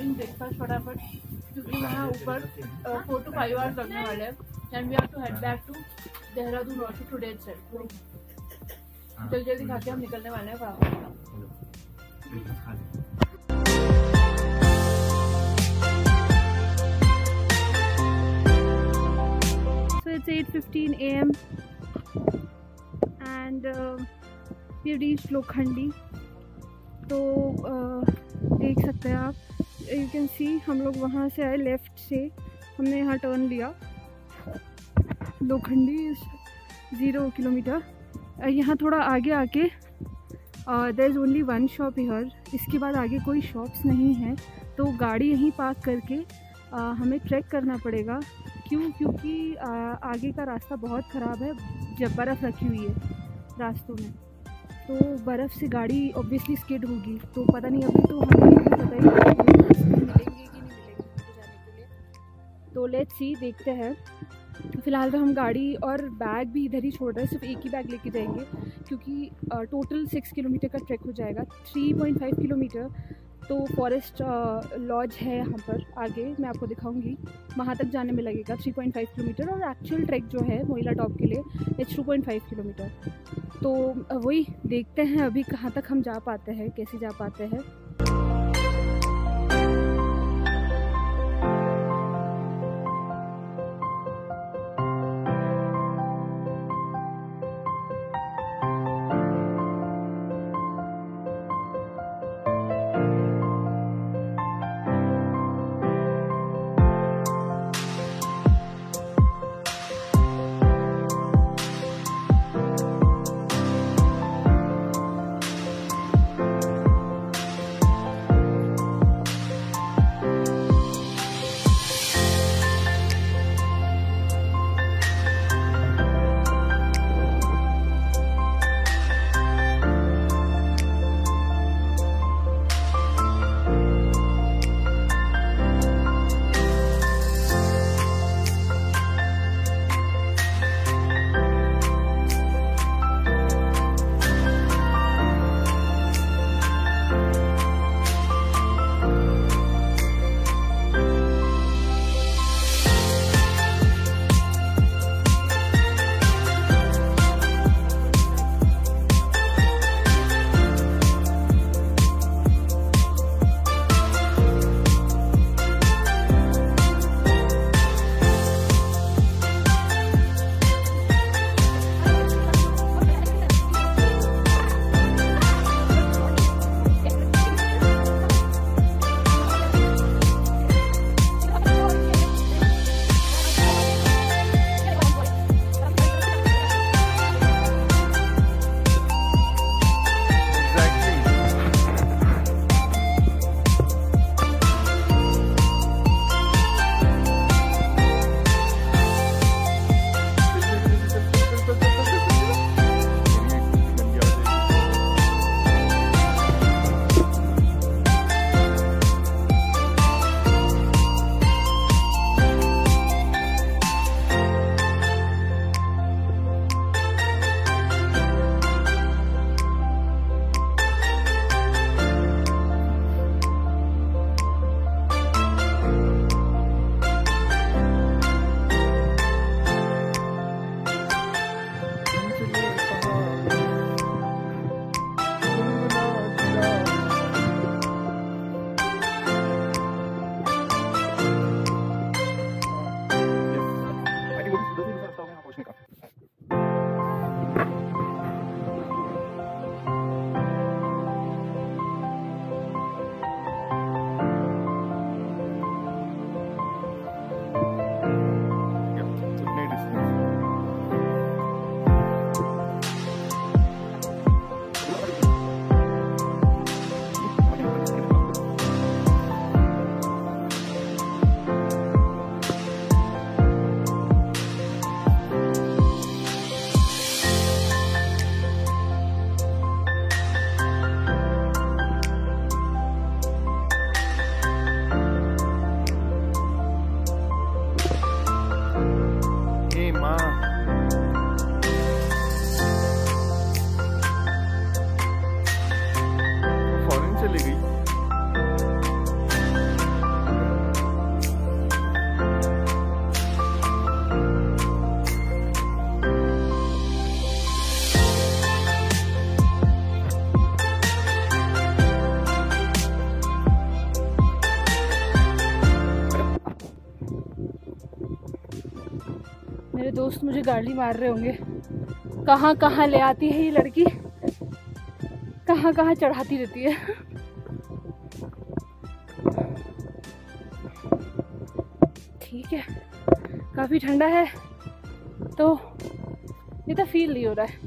Having breakfast फटाफट क्योंकि वहाँ ऊपर 4 to 5 hours लगने वाले हैं and we have to head back to Dehradun also today itself. जल्दी जल्दी खा के हम निकलने वाले हैं वहाँ। It's 8:15 AM and we reached Lokhandi। तो देख सकते हैं आप, you can see हम लोग वहाँ से आए लेफ़्ट से, हमने यहाँ टर्न लिया। लोखंडी इज़ 0 किलोमीटर। यहाँ थोड़ा आगे आके there is only one shop here। इसके बाद आगे कोई शॉप्स नहीं है तो गाड़ी यहीं पार्क करके हमें ट्रैक करना पड़ेगा। क्यों? क्योंकि आगे का रास्ता बहुत ख़राब है, जब बर्फ़ रखी हुई है रास्तों में तो बर्फ़ से गाड़ी ऑब्वियसली स्किड होगी। तो पता नहीं, अभी तो हमें पता ही नहीं मिलेंगे कि नहीं मिलेंगे जाने के लिए। तो लेट्स सी, देखते हैं। फ़िलहाल तो हम गाड़ी और बैग भी इधर ही छोड़ रहे हैं, सिर्फ एक ही बैग लेके जाएंगे क्योंकि टोटल 6 किलोमीटर का ट्रैक हो जाएगा। 3.5 किलोमीटर तो फॉरेस्ट लॉज है यहाँ पर आगे, मैं आपको दिखाऊंगी, वहाँ तक जाने में लगेगा 3.5 किलोमीटर। और एक्चुअल ट्रैक जो है मोइला टॉप के लिए इट्स 2.5 किलोमीटर। तो वही देखते हैं अभी कहाँ तक हम जा पाते हैं, कैसे जा पाते हैं। दोस्त मुझे गाली मार रहे होंगे, कहाँ कहाँ ले आती है ये लड़की, कहाँ कहाँ चढ़ाती रहती है। ठीक है, काफ़ी ठंडा है तो इतना फील नहीं हो रहा है।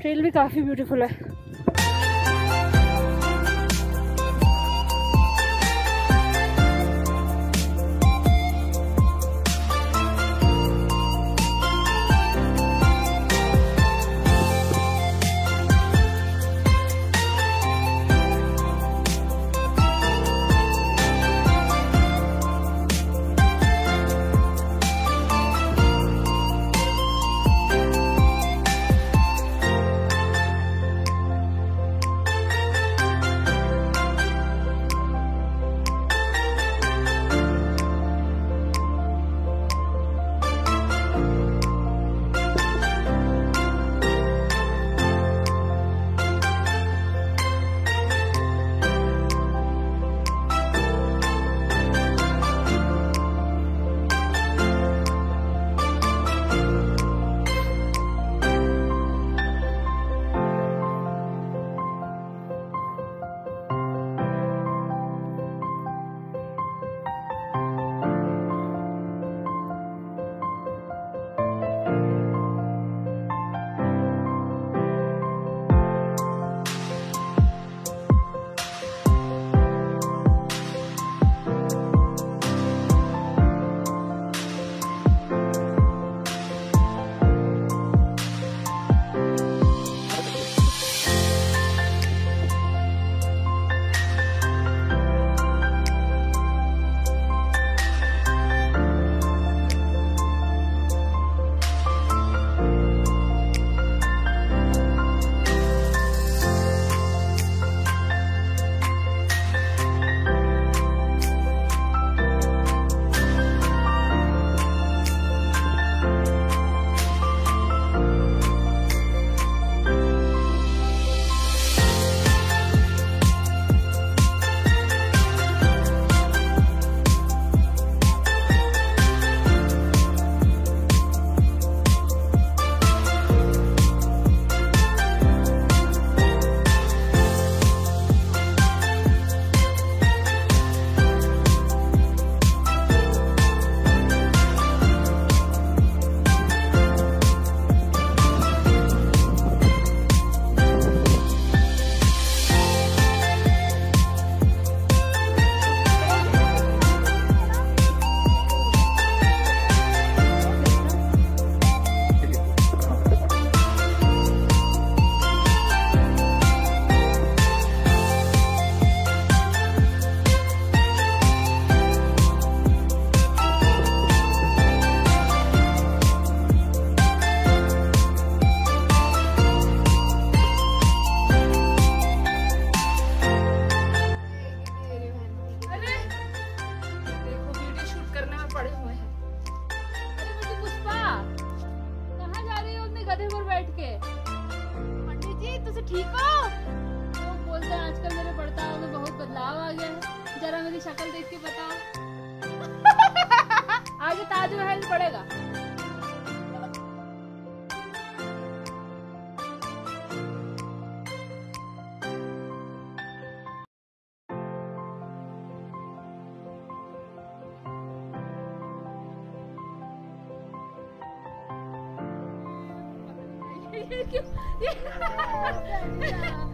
ट्रेल भी काफ़ी ब्यूटीफुल है।